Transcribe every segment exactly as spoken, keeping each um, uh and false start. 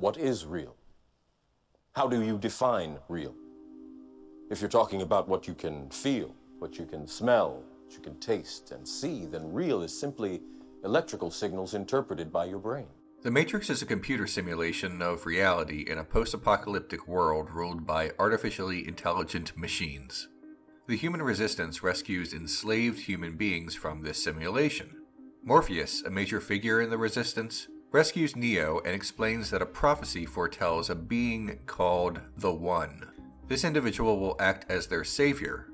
What is real? How do you define real? If you're talking about what you can feel, what you can smell, what you can taste and see, then real is simply electrical signals interpreted by your brain. The Matrix is a computer simulation of reality in a post-apocalyptic world ruled by artificially intelligent machines. The human resistance rescues enslaved human beings from this simulation. Morpheus, a major figure in the resistance, rescues Neo and explains that a prophecy foretells a being called the One. This individual will act as their savior.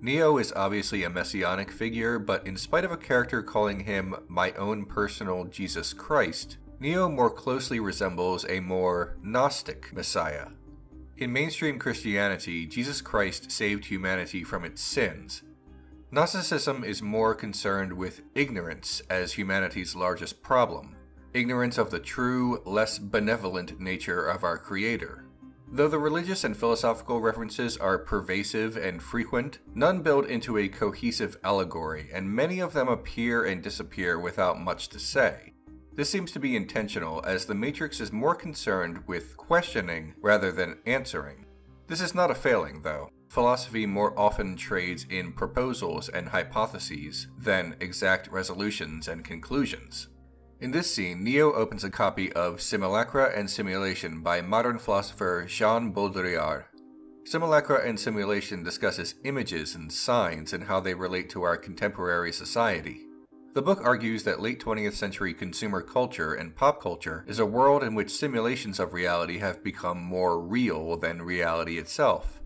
Neo is obviously a messianic figure, but in spite of a character calling him my own personal Jesus Christ, Neo more closely resembles a more Gnostic messiah. In mainstream Christianity, Jesus Christ saved humanity from its sins. Gnosticism is more concerned with ignorance as humanity's largest problem. Ignorance of the true, less benevolent nature of our Creator. Though the religious and philosophical references are pervasive and frequent, none build into a cohesive allegory, and many of them appear and disappear without much to say. This seems to be intentional, as the Matrix is more concerned with questioning rather than answering. This is not a failing, though. Philosophy more often trades in proposals and hypotheses than exact resolutions and conclusions. In this scene, Neo opens a copy of Simulacra and Simulation by modern philosopher Jean Baudrillard. Simulacra and Simulation discusses images and signs and how they relate to our contemporary society. The book argues that late twentieth century consumer culture and pop culture is a world in which simulations of reality have become more real than reality itself,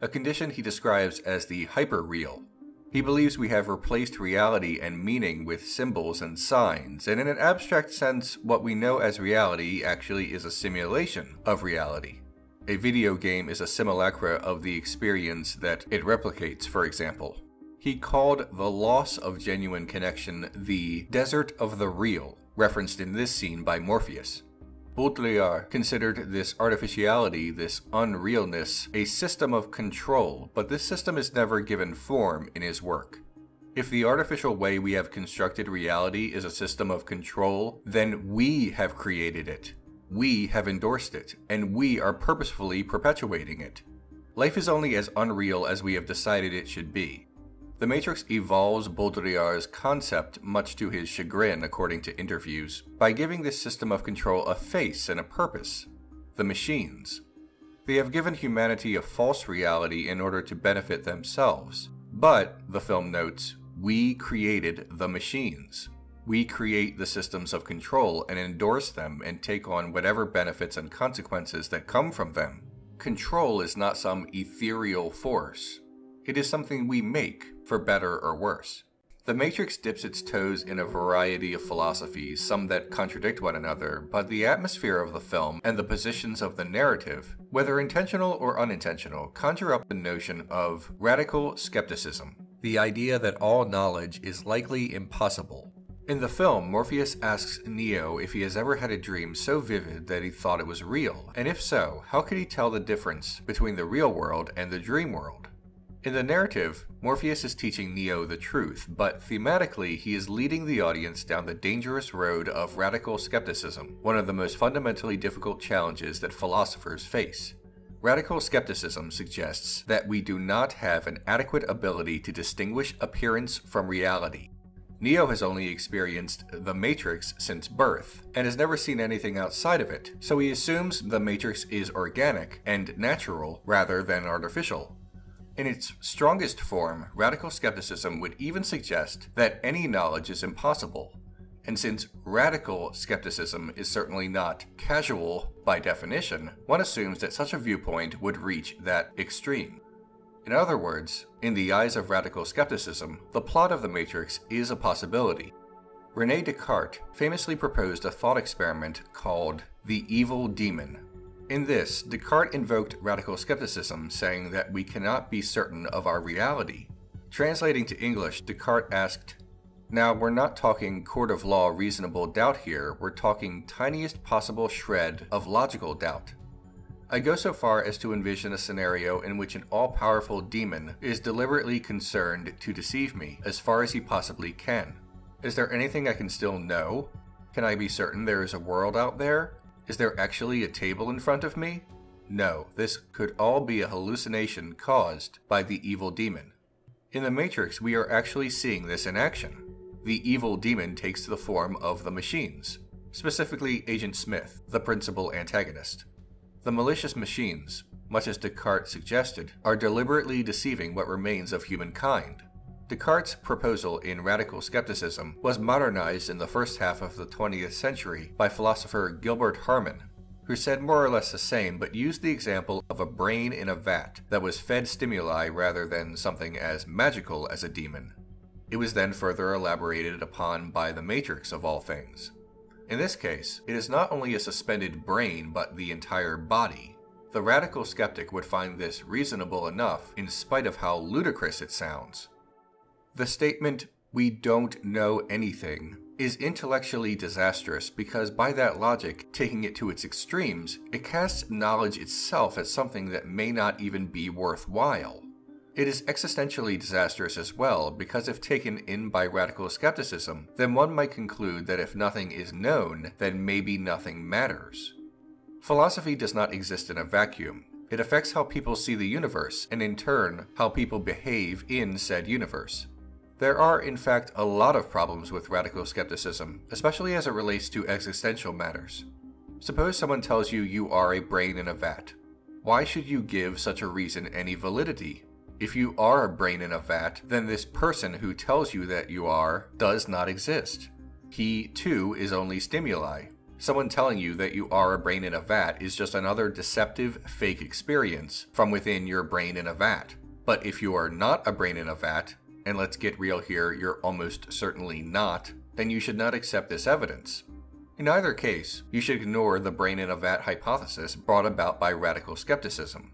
a condition he describes as the hyperreal. He believes we have replaced reality and meaning with symbols and signs, and in an abstract sense, what we know as reality actually is a simulation of reality. A video game is a simulacra of the experience that it replicates, for example. He called the loss of genuine connection the desert of the real, referenced in this scene by Morpheus. Baudrillard considered this artificiality, this unrealness, a system of control, but this system is never given form in his work. If the artificial way we have constructed reality is a system of control, then we have created it, we have endorsed it, and we are purposefully perpetuating it. Life is only as unreal as we have decided it should be. The Matrix evolves Baudrillard's concept, much to his chagrin according to interviews, by giving this system of control a face and a purpose: the machines. They have given humanity a false reality in order to benefit themselves. But, the film notes, we created the machines. We create the systems of control and endorse them and take on whatever benefits and consequences that come from them. Control is not some ethereal force. It is something we make, for better or worse. The Matrix dips its toes in a variety of philosophies, some that contradict one another, but the atmosphere of the film and the positions of the narrative, whether intentional or unintentional, conjure up the notion of radical skepticism, the idea that all knowledge is likely impossible. In the film, Morpheus asks Neo if he has ever had a dream so vivid that he thought it was real, and if so, how could he tell the difference between the real world and the dream world? In the narrative, Morpheus is teaching Neo the truth, but thematically he is leading the audience down the dangerous road of radical skepticism, one of the most fundamentally difficult challenges that philosophers face. Radical skepticism suggests that we do not have an adequate ability to distinguish appearance from reality. Neo has only experienced the Matrix since birth, and has never seen anything outside of it, so he assumes the Matrix is organic and natural rather than artificial. In its strongest form, radical skepticism would even suggest that any knowledge is impossible. And since radical skepticism is certainly not casual by definition, one assumes that such a viewpoint would reach that extreme. In other words, in the eyes of radical skepticism, the plot of The Matrix is a possibility. René Descartes famously proposed a thought experiment called The Evil Demon. In this, Descartes invoked radical skepticism, saying that we cannot be certain of our reality. Translating to English, Descartes asked, "Now, we're not talking court of law reasonable doubt here, we're talking tiniest possible shred of logical doubt. I go so far as to envision a scenario in which an all-powerful demon is deliberately concerned to deceive me as far as he possibly can. Is there anything I can still know? Can I be certain there is a world out there? Is there actually a table in front of me? No, this could all be a hallucination caused by the evil demon. In The Matrix, we are actually seeing this in action. The evil demon takes the form of the machines, specifically Agent Smith, the principal antagonist. The malicious machines, much as Descartes suggested, are deliberately deceiving what remains of humankind. Descartes' proposal in Radical Skepticism was modernized in the first half of the twentieth century by philosopher Gilbert Harman, who said more or less the same but used the example of a brain in a vat that was fed stimuli rather than something as magical as a demon. It was then further elaborated upon by the Matrix of all things. In this case, it is not only a suspended brain but the entire body. The radical skeptic would find this reasonable enough in spite of how ludicrous it sounds. The statement, "we don't know anything," is intellectually disastrous because by that logic, taking it to its extremes, it casts knowledge itself as something that may not even be worthwhile. It is existentially disastrous as well because if taken in by radical skepticism, then one might conclude that if nothing is known, then maybe nothing matters. Philosophy does not exist in a vacuum. It affects how people see the universe and in turn, how people behave in said universe. There are, in fact, a lot of problems with radical skepticism, especially as it relates to existential matters. Suppose someone tells you you are a brain in a vat. Why should you give such a reason any validity? If you are a brain in a vat, then this person who tells you that you are does not exist. He, too, is only stimuli. Someone telling you that you are a brain in a vat is just another deceptive, fake experience from within your brain in a vat. But if you are not a brain in a vat, and let's get real here, you're almost certainly not, then you should not accept this evidence. In either case, you should ignore the brain in a vat hypothesis brought about by radical skepticism.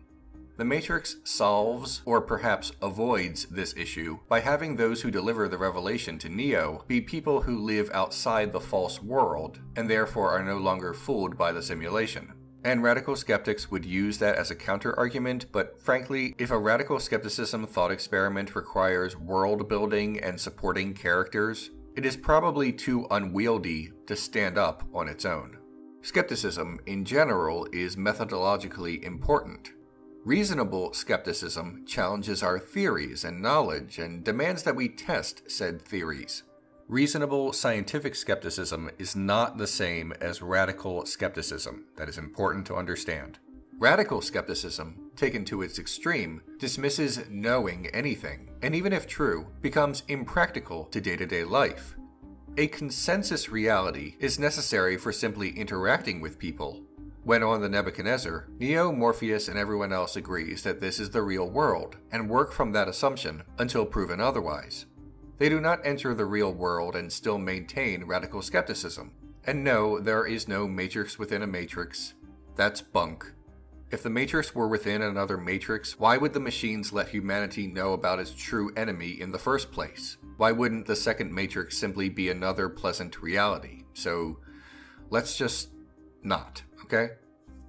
The Matrix solves, or perhaps avoids, this issue by having those who deliver the revelation to Neo be people who live outside the false world and therefore are no longer fooled by the simulation. And radical skeptics would use that as a counter-argument, but frankly, if a radical skepticism thought experiment requires world-building and supporting characters, it is probably too unwieldy to stand up on its own. Skepticism, in general, is methodologically important. Reasonable skepticism challenges our theories and knowledge and demands that we test said theories. Reasonable scientific skepticism is not the same as radical skepticism. That is important to understand. Radical skepticism, taken to its extreme, dismisses knowing anything, and even if true, becomes impractical to day-to-day life. A consensus reality is necessary for simply interacting with people. When on the Nebuchadnezzar, Neo, Morpheus, and everyone else agrees that this is the real world, and work from that assumption until proven otherwise. They do not enter the real world and still maintain radical skepticism. And no, there is no matrix within a matrix. That's bunk. If the matrix were within another matrix, why would the machines let humanity know about its true enemy in the first place? Why wouldn't the second matrix simply be another pleasant reality? So let's just not, okay?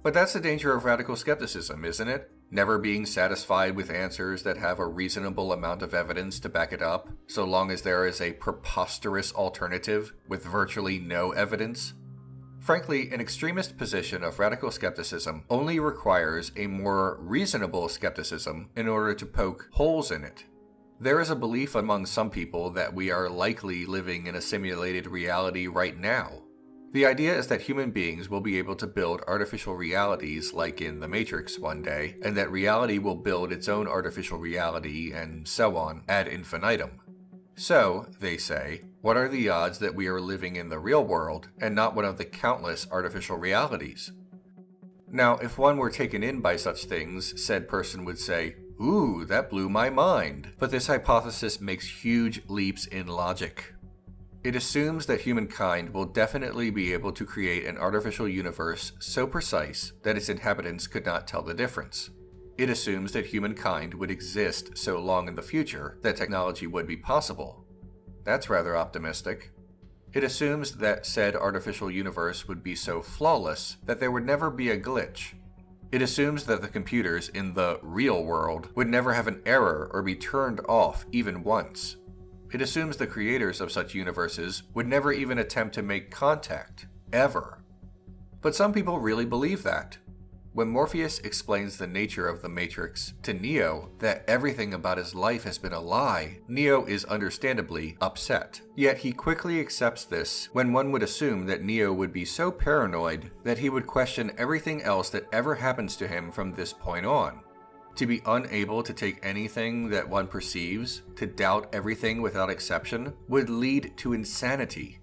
But that's the danger of radical skepticism, isn't it? Never being satisfied with answers that have a reasonable amount of evidence to back it up, so long as there is a preposterous alternative with virtually no evidence. Frankly, an extremist position of radical skepticism only requires a more reasonable skepticism in order to poke holes in it. There is a belief among some people that we are likely living in a simulated reality right now. The idea is that human beings will be able to build artificial realities like in The Matrix one day, and that reality will build its own artificial reality and so on ad infinitum. So, they say, what are the odds that we are living in the real world and not one of the countless artificial realities? Now, if one were taken in by such things, said person would say, "Ooh, that blew my mind." But this hypothesis makes huge leaps in logic. It assumes that humankind will definitely be able to create an artificial universe so precise that its inhabitants could not tell the difference. It assumes that humankind would exist so long in the future that technology would be possible. That's rather optimistic. It assumes that said artificial universe would be so flawless that there would never be a glitch. It assumes that the computers in the real world would never have an error or be turned off even once. It assumes the creators of such universes would never even attempt to make contact, ever. But some people really believe that. When Morpheus explains the nature of the Matrix to Neo, that everything about his life has been a lie, Neo is understandably upset. Yet he quickly accepts this, when one would assume that Neo would be so paranoid that he would question everything else that ever happens to him from this point on. To be unable to take anything that one perceives, to doubt everything without exception, would lead to insanity.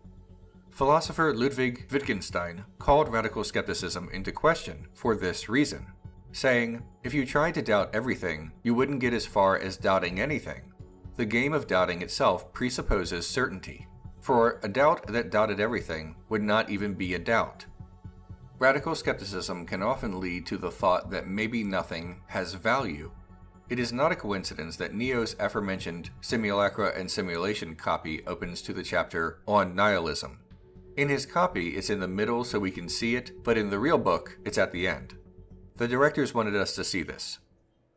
Philosopher Ludwig Wittgenstein called radical skepticism into question for this reason, saying, "If you tried to doubt everything, you wouldn't get as far as doubting anything. The game of doubting itself presupposes certainty, for a doubt that doubted everything would not even be a doubt." Radical skepticism can often lead to the thought that maybe nothing has value. It is not a coincidence that Neo's aforementioned Simulacra and Simulation copy opens to the chapter on nihilism. In his copy, it's in the middle so we can see it, but in the real book, it's at the end. The directors wanted us to see this.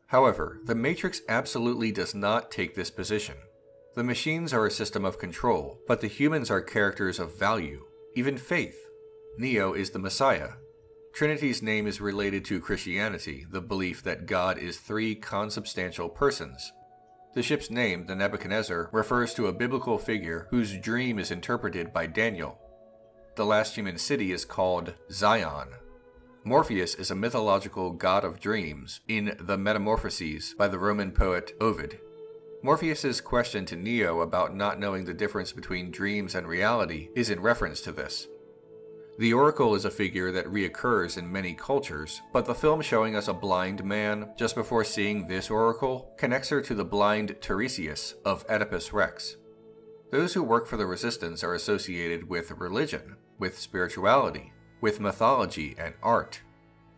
However, The Matrix absolutely does not take this position. The machines are a system of control, but the humans are characters of value, even faith. Neo is the Messiah. Trinity's name is related to Christianity, the belief that God is three consubstantial persons. The ship's name, the Nebuchadnezzar, refers to a biblical figure whose dream is interpreted by Daniel. The last human city is called Zion. Morpheus is a mythological god of dreams in The Metamorphoses by the Roman poet Ovid. Morpheus's question to Neo about not knowing the difference between dreams and reality is in reference to this. The oracle is a figure that reoccurs in many cultures, but the film showing us a blind man just before seeing this oracle connects her to the blind Tiresias of Oedipus Rex. Those who work for the resistance are associated with religion, with spirituality, with mythology and art,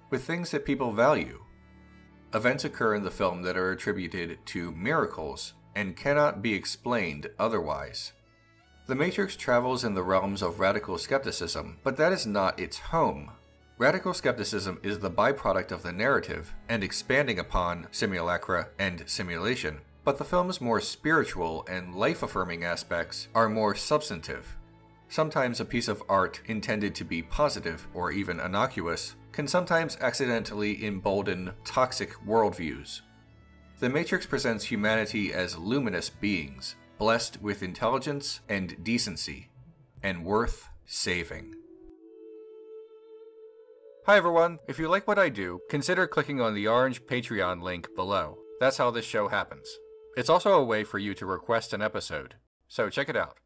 with things that people value. Events occur in the film that are attributed to miracles and cannot be explained otherwise. The Matrix travels in the realms of radical skepticism, but that is not its home. Radical skepticism is the byproduct of the narrative and expanding upon Simulacra and Simulation. But the film's more spiritual and life-affirming aspects are more substantive. Sometimes a piece of art intended to be positive or even innocuous can sometimes accidentally embolden toxic worldviews. The Matrix presents humanity as luminous beings, blessed with intelligence and decency, and worth saving. Hi everyone, if you like what I do, consider clicking on the orange Patreon link below. That's how this show happens. It's also a way for you to request an episode, so check it out.